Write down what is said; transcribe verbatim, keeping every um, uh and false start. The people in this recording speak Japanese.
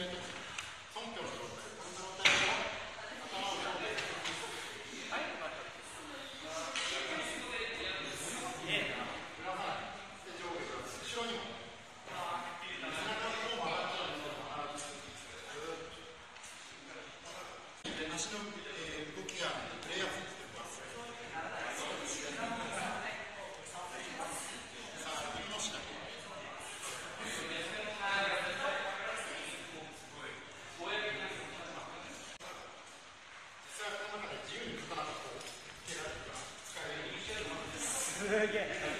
すげえ。